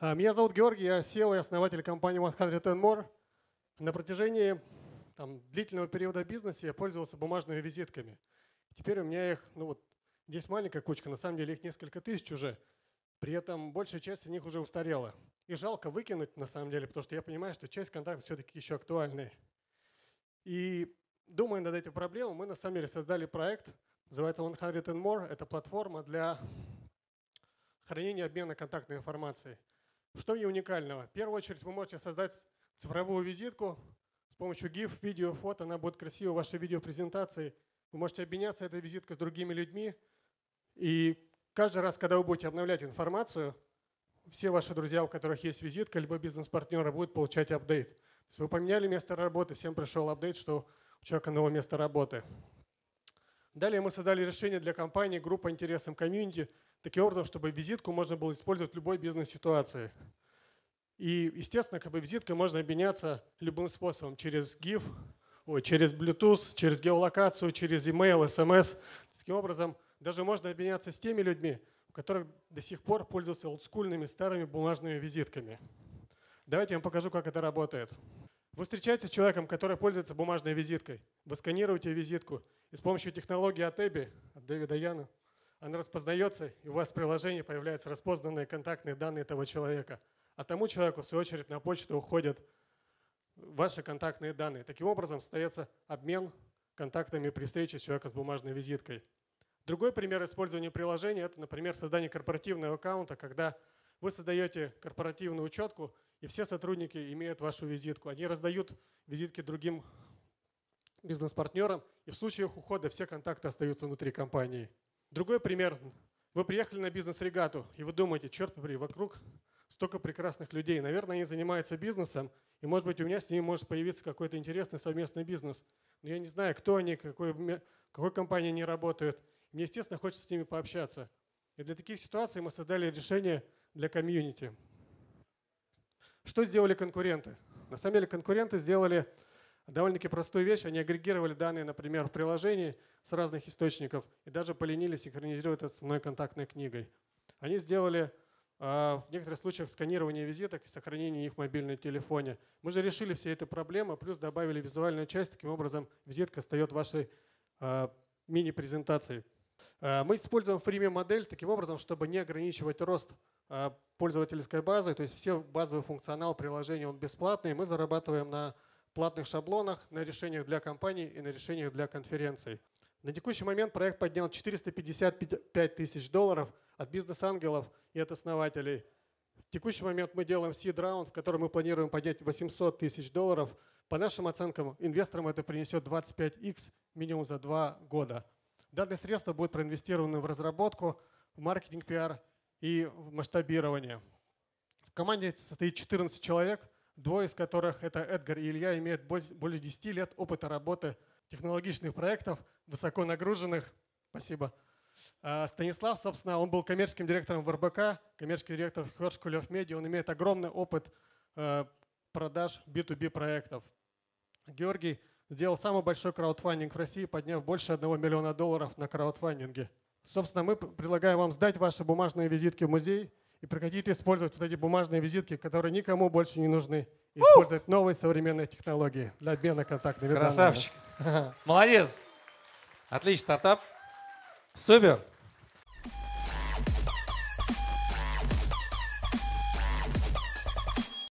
Меня зовут Георгий, я CEO и основатель компании 100 and more. На протяжении длительного периода бизнеса я пользовался бумажными визитками. Теперь у меня их, здесь маленькая кучка, на самом деле их несколько тысяч уже. При этом большая часть из них уже устарела. И жалко выкинуть, на самом деле, потому что я понимаю, что часть контактов все-таки еще актуальны. И думая над этим проблемой, мы на самом деле создали проект, называется 100 and more. Это платформа для хранения и обмена контактной информацией. Что в ней уникального? В первую очередь вы можете создать цифровую визитку с помощью GIF, видео, фото. Она будет красиво в вашей видеопрезентации. Вы можете обменяться этой визиткой с другими людьми. И каждый раз, когда вы будете обновлять информацию, все ваши друзья, у которых есть визитка, либо бизнес-партнеры, будут получать апдейт. То есть вы поменяли место работы, всем пришел апдейт, что у человека новое место работы. Далее мы создали решение для компании, группы интересам комьюнити, таким образом, чтобы визитку можно было использовать в любой бизнес-ситуации. И, естественно, визиткой можно обменяться любым способом, через GIF, через Bluetooth, через геолокацию, через email, SMS. Таким образом, даже можно обменяться с теми людьми, у которых до сих пор пользуются олдскульными старыми бумажными визитками. Давайте я вам покажу, как это работает. Вы встречаетесь с человеком, который пользуется бумажной визиткой. Вы сканируете визитку, и с помощью технологии от Эбби, от Дэвида Яна, она распознается, и у вас в приложении появляются распознанные контактные данные этого человека. А тому человеку, в свою очередь, на почту уходят ваши контактные данные. Таким образом, состоится обмен контактами при встрече с человеком с бумажной визиткой. Другой пример использования приложения – это, например, создание корпоративного аккаунта, когда вы создаете корпоративную учетку, и все сотрудники имеют вашу визитку. Они раздают визитки другим бизнес-партнерам, и в случае их ухода все контакты остаются внутри компании. Другой пример. Вы приехали на бизнес-регату, и вы думаете, черт побери, вокруг столько прекрасных людей. Наверное, они занимаются бизнесом, и, может быть, у меня с ними может появиться какой-то интересный совместный бизнес. Но я не знаю, кто они, в какой компании они работают. Мне, естественно, хочется с ними пообщаться. И для таких ситуаций мы создали решение для комьюнити. Что сделали конкуренты? На самом деле конкуренты сделали довольно-таки простую вещь. Они агрегировали данные, например, в приложении с разных источников и даже поленились синхронизировать это с основной контактной книгой. Они сделали в некоторых случаях сканирование визиток и сохранение их в мобильном телефоне. Мы же решили все эти проблемы, плюс добавили визуальную часть. Таким образом, визитка встает в вашей мини-презентации. Мы используем фрими-модель таким образом, чтобы не ограничивать рост пользовательской базы. То есть все базовый функционал приложения он бесплатный. Мы зарабатываем на платных шаблонах, на решениях для компаний и на решениях для конференций. На текущий момент проект поднял $455 тысяч от бизнес-ангелов и от основателей. В текущий момент мы делаем seed-раунд, в котором мы планируем поднять $800 тысяч. По нашим оценкам, инвесторам это принесет 25x минимум за 2 года. Данные средства будут проинвестированы в разработку, в маркетинг, пиар и в масштабирование. В команде состоит 14 человек, двое из которых, это Эдгар и Илья, имеют более 10 лет опыта работы технологичных проектов, высоко нагруженных. Спасибо. Станислав, собственно, он был коммерческим директором в РБК, коммерческий директор в Her School of Media. Он имеет огромный опыт продаж B2B проектов. Георгий сделал самый большой краудфандинг в России, подняв больше $1 миллиона на краудфандинге. Собственно, мы предлагаем вам сдать ваши бумажные визитки в музей и прекратить использовать эти бумажные визитки, которые никому больше не нужны, и использовать новые современные технологии для обмена контактными данными. Красавчик. Молодец. Отличный стартап. Супер.